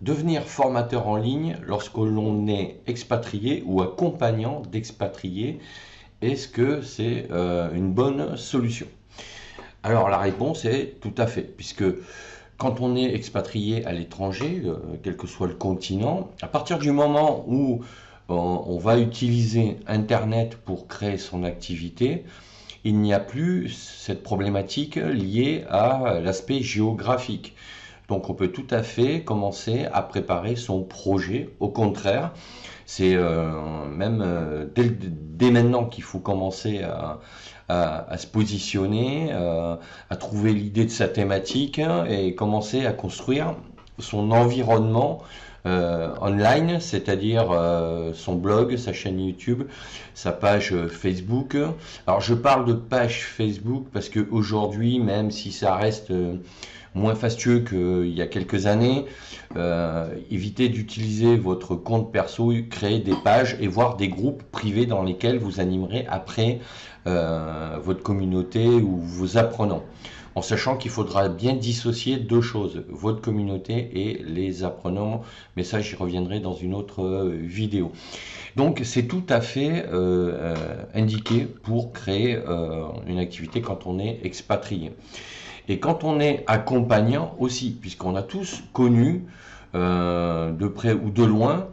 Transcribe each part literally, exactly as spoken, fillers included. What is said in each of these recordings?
Devenir formateur en ligne lorsque l'on est expatrié ou accompagnant d'expatriés, est-ce que c'est euh, une bonne solution? Alors la réponse est tout à fait, puisque quand on est expatrié à l'étranger, euh, quel que soit le continent, à partir du moment où euh, on va utiliser Internet pour créer son activité, il n'y a plus cette problématique liée à l'aspect géographique. Donc on peut tout à fait commencer à préparer son projet. Au contraire, c'est euh, même euh, dès, dès maintenant qu'il faut commencer à, à, à se positionner, euh, à trouver l'idée de sa thématique et commencer à construire son environnement euh, online, c'est-à-dire euh, son blog, sa chaîne YouTube, sa page Facebook. Alors je parle de page Facebook parce qu'aujourd'hui, même si ça reste... Euh, moins fastueux qu'il y a quelques années, euh, évitez d'utiliser votre compte perso, créer des pages et voir des groupes privés dans lesquels vous animerez après euh, votre communauté ou vos apprenants, en sachant qu'il faudra bien dissocier deux choses, votre communauté et les apprenants, mais ça j'y reviendrai dans une autre vidéo. Donc c'est tout à fait euh, indiqué pour créer euh, une activité quand on est expatrié. Et quand on est accompagnant aussi, puisqu'on a tous connu, euh, de près ou de loin,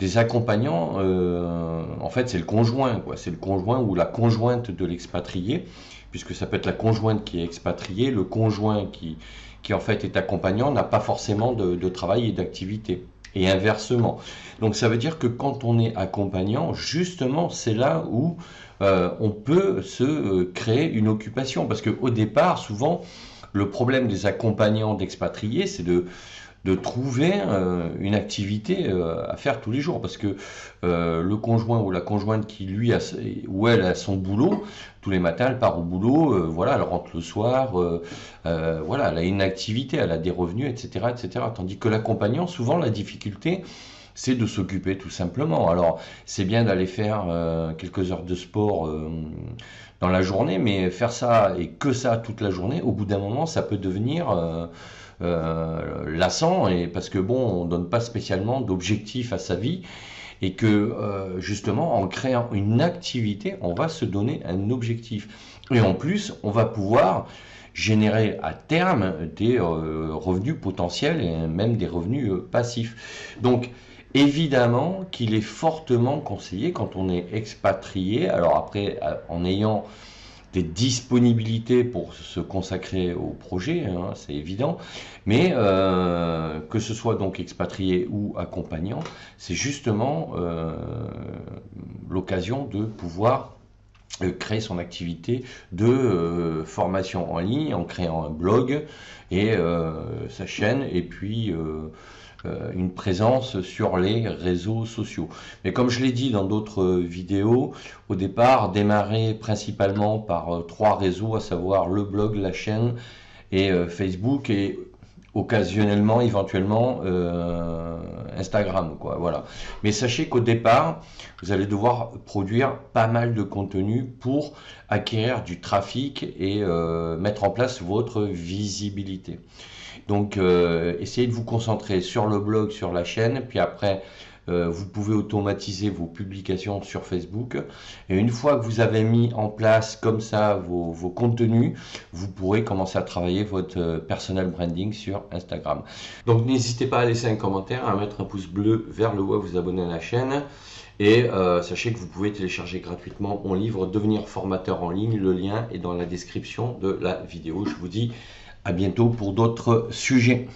des accompagnants, euh, en fait c'est le conjoint, quoi. C'est le conjoint ou la conjointe de l'expatrié, puisque ça peut être la conjointe qui est expatriée, le conjoint qui, qui en fait est accompagnant n'a pas forcément de, de travail et d'activité, et inversement. Donc ça veut dire que quand on est accompagnant, justement c'est là où euh, on peut se euh, créer une occupation, parce qu'au départ, souvent, le problème des accompagnants d'expatriés, c'est de, de trouver euh, une activité euh, à faire tous les jours. Parce que euh, le conjoint ou la conjointe qui, lui, a, ou elle a son boulot, tous les matins, elle part au boulot, euh, voilà, elle rentre le soir, euh, euh, voilà, elle a une activité, elle a des revenus, et cetera, et cetera. Tandis que l'accompagnant, souvent, la difficulté, c'est de s'occuper tout simplement. Alors, c'est bien d'aller faire euh, quelques heures de sport euh, dans la journée, mais faire ça et que ça toute la journée, au bout d'un moment, ça peut devenir euh, euh, lassant, et parce que bon, on donne pas spécialement d'objectif à sa vie, et que euh, justement, en créant une activité, on va se donner un objectif. Et en plus, on va pouvoir générer à terme des euh, revenus potentiels et même des revenus euh, passifs. Donc, évidemment qu'il est fortement conseillé quand on est expatrié, alors après en ayant des disponibilités pour se consacrer au projet, hein, c'est évident, mais euh, que ce soit donc expatrié ou accompagnant, c'est justement euh, l'occasion de pouvoir créer son activité de euh, formation en ligne en créant un blog et euh, sa chaîne et puis... Euh, une présence sur les réseaux sociaux. Mais comme je l'ai dit dans d'autres vidéos, au départ, démarrer principalement par trois réseaux, à savoir le blog, la chaîne et Facebook, et occasionnellement, éventuellement, euh, Instagram, quoi, voilà. Mais sachez qu'au départ, vous allez devoir produire pas mal de contenu pour acquérir du trafic et euh, mettre en place votre visibilité. Donc, euh, essayez de vous concentrer sur le blog, sur la chaîne, puis après, euh, vous pouvez automatiser vos publications sur Facebook. Et une fois que vous avez mis en place comme ça vos, vos contenus, vous pourrez commencer à travailler votre personal branding sur Instagram. Donc, n'hésitez pas à laisser un commentaire, à mettre un pouce bleu vers le haut, à vous abonner à la chaîne. Et euh, sachez que vous pouvez télécharger gratuitement mon livre « Devenir formateur en ligne ». Le lien est dans la description de la vidéo. Je vous dis... à bientôt pour d'autres sujets.